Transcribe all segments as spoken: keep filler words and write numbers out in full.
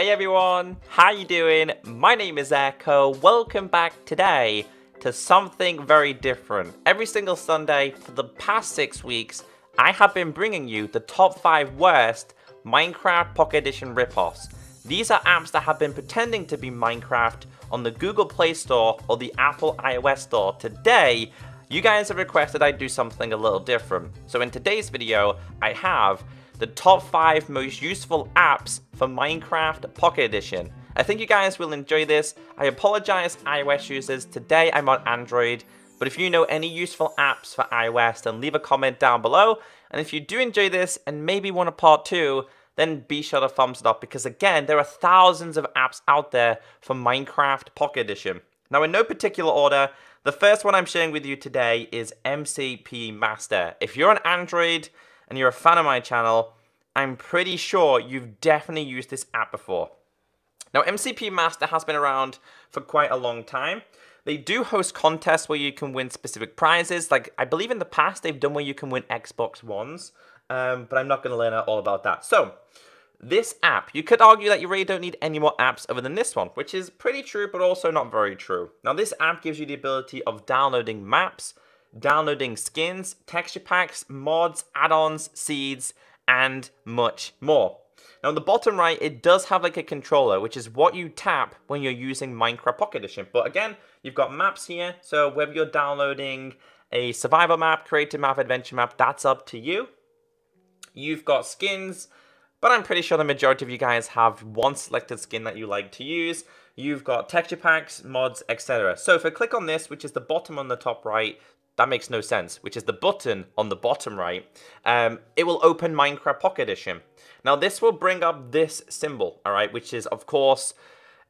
Hey everyone, how you doing? My name is Echo. Welcome back today to something very different. Every single Sunday for the past six weeks, I have been bringing you the top five worst Minecraft Pocket Edition ripoffs. These are apps that have been pretending to be Minecraft on the Google Play Store or the Apple iOS Store. Today, you guys have requested I do something a little different. So in today's video, I have the top five most useful apps for Minecraft Pocket Edition. I think you guys will enjoy this. I apologize, iOS users. Today I'm on Android, but if you know any useful apps for iOS, then leave a comment down below. And if you do enjoy this and maybe want a part two, then be sure to thumbs it up, because again, there are thousands of apps out there for Minecraft Pocket Edition. Now, in no particular order, the first one I'm sharing with you today is M C P Master. If you're on Android and you're a fan of my channel, I'm pretty sure you've definitely used this app before. Now, M C P Master has been around for quite a long time. They do host contests where you can win specific prizes. Like, I believe in the past they've done where you can win Xbox Ones, um, but I'm not gonna learn all about that. So, this app, you could argue that you really don't need any more apps other than this one, which is pretty true, but also not very true. Now, this app gives you the ability of downloading maps, downloading skins, texture packs, mods, add-ons, seeds, and much more. Now, on the bottom right, it does have like a controller, which is what you tap when you're using Minecraft Pocket Edition. But again, you've got maps here, so whether you're downloading a survival map, creative map, adventure map, that's up to you. You've got skins, but I'm pretty sure the majority of you guys have one selected skin that you like to use. You've got texture packs, mods, et cetera. So if I click on this, which is the bottom on the top right, that makes no sense, which is the button on the bottom right, um, it will open Minecraft Pocket Edition. Now this will bring up this symbol, all right, which is of course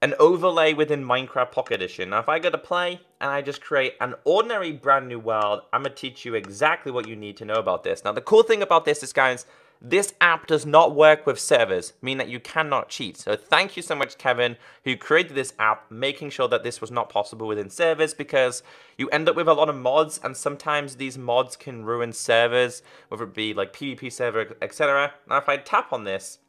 an overlay within Minecraft Pocket Edition. Now if I go to play and I just create an ordinary brand new world, I'm gonna teach you exactly what you need to know about this. Now the cool thing about this is, guys, this app does not work with servers, meaning that you cannot cheat. So thank you so much, Kevin, who created this app, making sure that this was not possible within servers, because you end up with a lot of mods, and sometimes these mods can ruin servers, whether it be like PvP server, et cetera. Now, if I tap on this,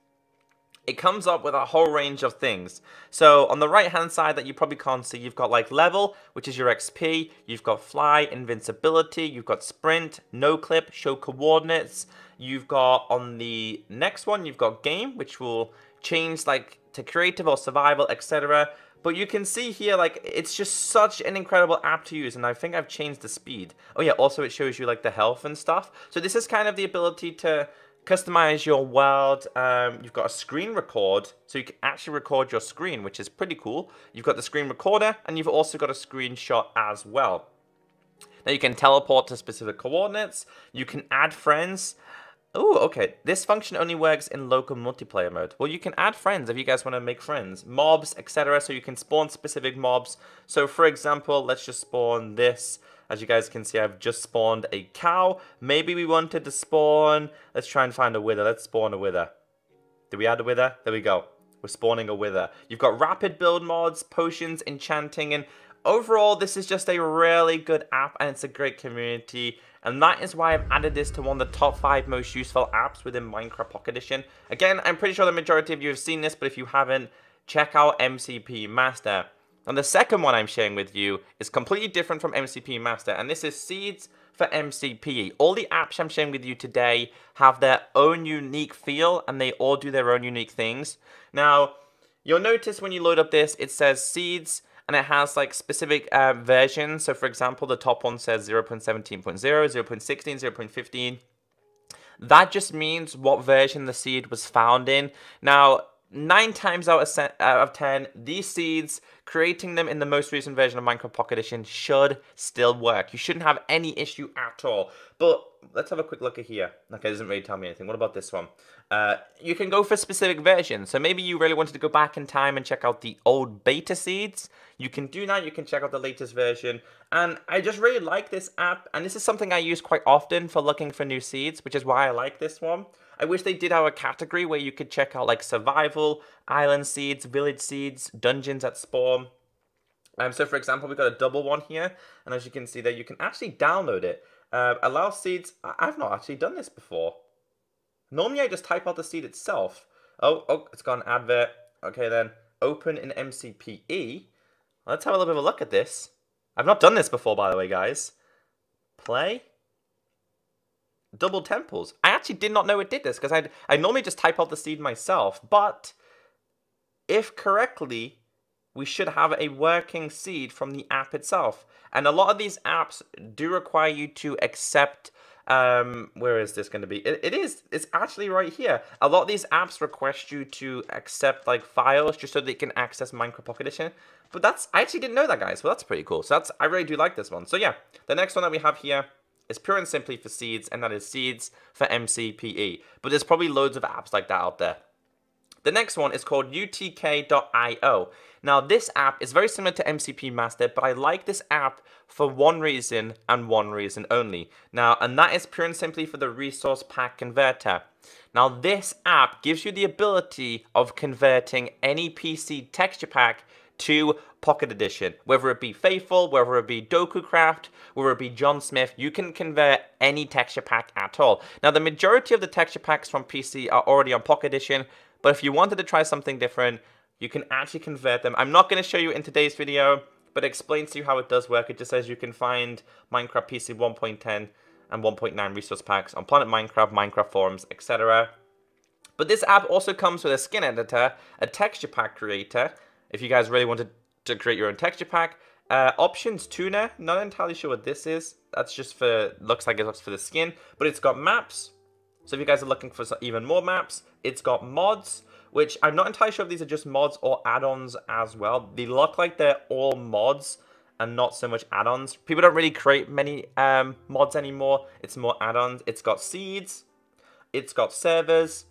it comes up with a whole range of things. So on the right-hand side that you probably can't see, you've got like level, which is your X P, you've got fly, invincibility, you've got sprint, no clip, show coordinates. You've got on the next one, you've got game, which will change like to creative or survival, et cetera. But you can see here, like, it's just such an incredible app to use, and I think I've changed the speed. Oh yeah, also it shows you like the health and stuff. So this is kind of the ability to customize your world. Um, you've got a screen record, so you can actually record your screen, which is pretty cool. You've got the screen recorder, and you've also got a screenshot as well. Now you can teleport to specific coordinates. You can add friends. Oh, okay. This function only works in local multiplayer mode. Well, you can add friends if you guys want to make friends. Mobs, et cetera. So you can spawn specific mobs. So for example, let's just spawn this. As you guys can see, I've just spawned a cow. Maybe we wanted to spawn, let's try and find a wither. Let's spawn a wither. Did we add a wither? There we go. We're spawning a wither. You've got rapid build mods, potions, enchanting, and overall, this is just a really good app, and it's a great community. And that is why I've added this to one of the top five most useful apps within Minecraft Pocket Edition. Again, I'm pretty sure the majority of you have seen this, but if you haven't, check out M C P Master. And the second one I'm sharing with you is completely different from M C P Master, and this is Seeds for M C P E. All the apps I'm sharing with you today have their own unique feel, and they all do their own unique things. Now, you'll notice when you load up this, it says Seeds, and it has like specific uh, versions. So for example, the top one says zero point seventeen point zero, zero point sixteen, zero point fifteen. That just means what version the seed was found in. Now, nine times out of ten, these seeds, creating them in the most recent version of Minecraft Pocket Edition should still work. You shouldn't have any issue at all. But let's have a quick look at here. Okay, it doesn't really tell me anything. What about this one? Uh, you can go for specific versions. So maybe you really wanted to go back in time and check out the old beta seeds. You can do that. You can check out the latest version. And I just really like this app. And this is something I use quite often for looking for new seeds, which is why I like this one. I wish they did have a category where you could check out like survival, island seeds, village seeds, dungeons at spawn. Um, so for example, we've got a double one here, and as you can see there, you can actually download it. Uh, allow seeds, I I've not actually done this before. Normally I just type out the seed itself. Oh, oh, it's got an advert. Okay then, open in M C P E. Let's have a little bit of a look at this. I've not done this before, by the way, guys. Play. Double temples. I actually did not know it did this, because I I normally just type out the seed myself, but if correctly, we should have a working seed from the app itself. And a lot of these apps do require you to accept, um, where is this going to be? It, it is, it's actually right here. A lot of these apps request you to accept like files just so that you can access Minecraft Pocket Edition. But that's, I actually didn't know that, guys. Well, that's pretty cool. So that's, I really do like this one. So yeah, the next one that we have here is pure and simply for seeds, and that is Seeds for M C P E. But there's probably loads of apps like that out there. The next one is called U T K dot I O. Now, this app is very similar to M C P Master, but I like this app for one reason and one reason only. Now, and that is pure and simply for the resource pack converter. Now, this app gives you the ability of converting any P C texture pack to Pocket Edition, whether it be Faithful, whether it be Dokucraft, whether it be John Smith. You can convert any texture pack at all. Now, the majority of the texture packs from P C are already on Pocket Edition, but if you wanted to try something different, you can actually convert them. I'm not going to show you in today's video, but it explains to you how it does work. It just says you can find Minecraft P C one point ten and one point nine resource packs on Planet Minecraft, Minecraft forums, et cetera. But this app also comes with a skin editor, a texture pack creator, if you guys really wanted to create your own texture pack. Uh, options tuner, not entirely sure what this is. That's just for, looks like it's for the skin, but it's got maps. So if you guys are looking for even more maps, it's got mods, which I'm not entirely sure if these are just mods or add-ons as well. They look like they're all mods and not so much add-ons. People don't really create many um, mods anymore. It's more add-ons. It's got seeds. It's got servers,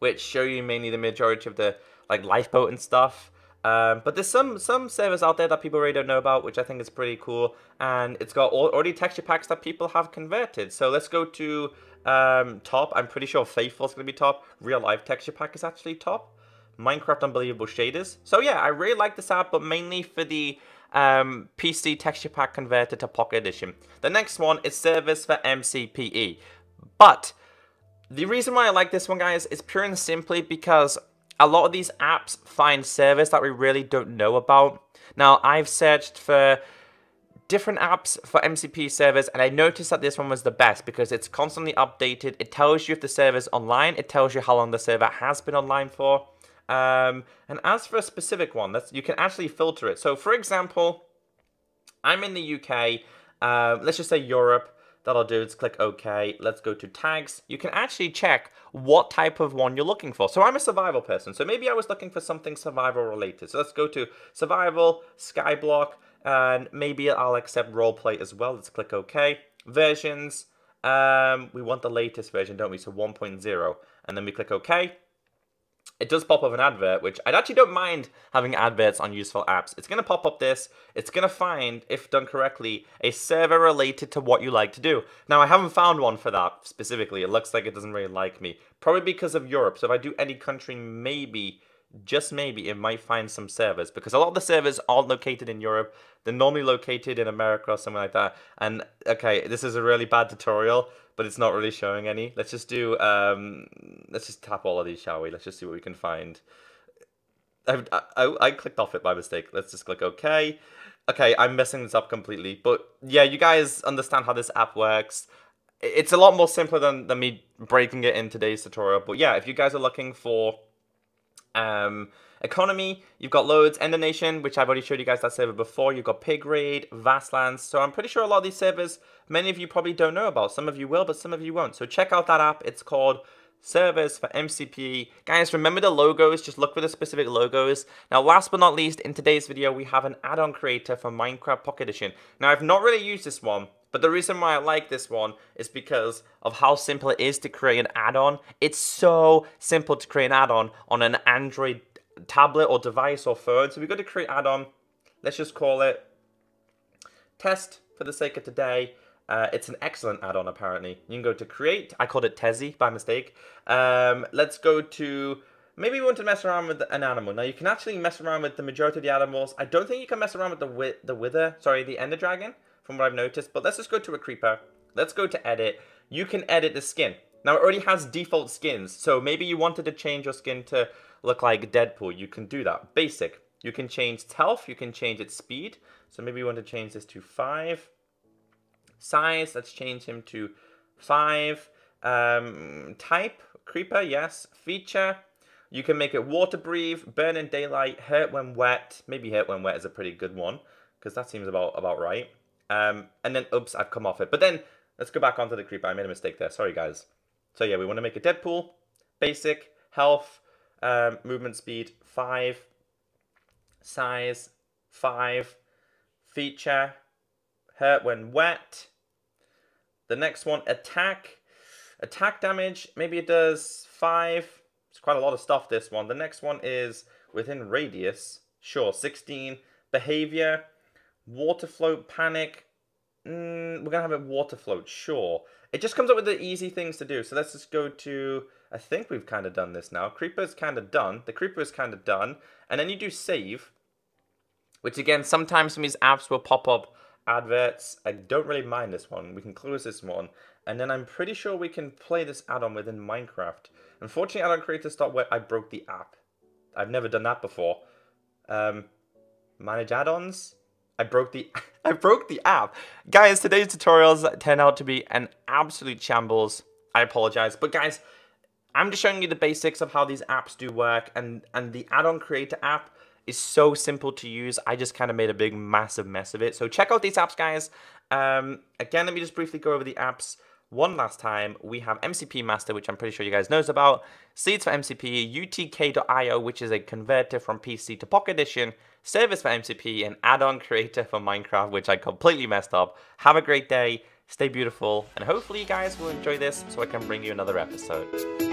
which show you mainly the majority of the like Lifeboat and stuff. Um, but there's some some servers out there that people really don't know about, which I think is pretty cool. And it's got all, already texture packs that people have converted. So let's go to um, top. I'm pretty sure Faithful is going to be top. Real Life Texture Pack is actually top. Minecraft Unbelievable Shaders. So yeah, I really like this app, but mainly for the um, P C texture pack converter to Pocket Edition. The next one is Servers for M C P E. But the reason why I like this one, guys, is pure and simply because a lot of these apps find servers that we really don't know about. Now, I've searched for different apps for M C P servers, and I noticed that this one was the best because it's constantly updated. It tells you if the server's online. It tells you how long the server has been online for. Um, and as for a specific one, that's, you can actually filter it. So, for example, I'm in the U K. Uh, let's just say Europe. That'll do is click OK. Let's go to tags. You can actually check what type of one you're looking for. So I'm a survival person. So maybe I was looking for something survival related. So let's go to survival, skyblock, and maybe I'll accept roleplay as well. Let's click OK. Versions. Um, we want the latest version, don't we? So one point oh. And then we click OK. It does pop up an advert, which I actually don't mind having adverts on useful apps. It's going to pop up this. It's going to find, if done correctly, a server related to what you like to do. Now, I haven't found one for that specifically. It looks like it doesn't really like me. Probably because of Europe. So if I do any country, maybe, just maybe, it might find some servers. Because a lot of the servers aren't located in Europe. They're normally located in America or something like that. And, okay, this is a really bad tutorial, but it's not really showing any. Let's just do, um, let's just tap all of these, shall we? Let's just see what we can find. I, I, I clicked off it by mistake. Let's just click OK. Okay, I'm messing this up completely. But yeah, you guys understand how this app works. It's a lot more simpler than, than me breaking it in today's tutorial. But yeah, if you guys are looking for um, economy, you've got loads. Ender Nation, which I've already showed you guys that server before. You've got Pig Raid, Vastlands. So I'm pretty sure a lot of these servers, many of you probably don't know about. Some of you will, but some of you won't. So check out that app. It's called Servers for M C P E. Guys, remember the logos. Just look for the specific logos. Now, last but not least, in today's video, we have an add-on creator for Minecraft Pocket Edition. Now, I've not really used this one, but the reason why I like this one is because of how simple it is to create an add-on. It's so simple to create an add-on on an Android tablet or device or phone. So we've got to create add-on. Let's just call it test for the sake of today. Uh, it's an excellent add-on, apparently. You can go to create. I called it Tezzy by mistake. Um, let's go to, maybe we want to mess around with an animal. Now, you can actually mess around with the majority of the animals. I don't think you can mess around with the wi the wither, sorry, the ender dragon, from what I've noticed. But let's just go to a creeper. Let's go to edit. You can edit the skin. Now it already has default skins, so maybe you wanted to change your skin to look like Deadpool. You can do that. Basic. You can change its health, you can change its speed. So maybe you want to change this to five. Size, let's change him to five. Um, type, creeper, yes. Feature, you can make it water breathe, burn in daylight, hurt when wet. Maybe hurt when wet is a pretty good one, because that seems about, about right. Um, and then, oops, I've come off it. But then, let's go back onto the creeper. I made a mistake there, sorry guys. So yeah, we want to make a Deadpool, basic, health, um, movement speed, five. Size, five. Feature, hurt when wet. The next one, attack. Attack damage, maybe it does five. It's quite a lot of stuff, this one. The next one is within radius. Sure, sixteen. Behavior, water float, panic. Mm, we're going to have a water float, sure. It just comes up with the easy things to do. So let's just go to, I think we've kind of done this now. Creeper's kind of done. The creeper is kind of done. And then you do save, which again, sometimes some of these apps will pop up adverts. I don't really mind this one. We can close this one. And then I'm pretty sure we can play this add-on within Minecraft. Unfortunately, add-on creator stopped where I broke the app. I've never done that before. Um, manage add-ons. I broke the I broke the app. Guys, today's tutorials turned out to be an absolute shambles. I apologize. But guys, I'm just showing you the basics of how these apps do work, and, and the add-on creator app is so simple to use. I just kind of made a big massive mess of it. So check out these apps, guys. Um, again, let me just briefly go over the apps one last time. We have M C P Master, which I'm pretty sure you guys knows about. Seeds for M C P E, U T K dot I O, which is a converter from P C to Pocket Edition. Servers for M C P E, an add-on creator for Minecraft, which I completely messed up. Have a great day, stay beautiful, and hopefully you guys will enjoy this so I can bring you another episode.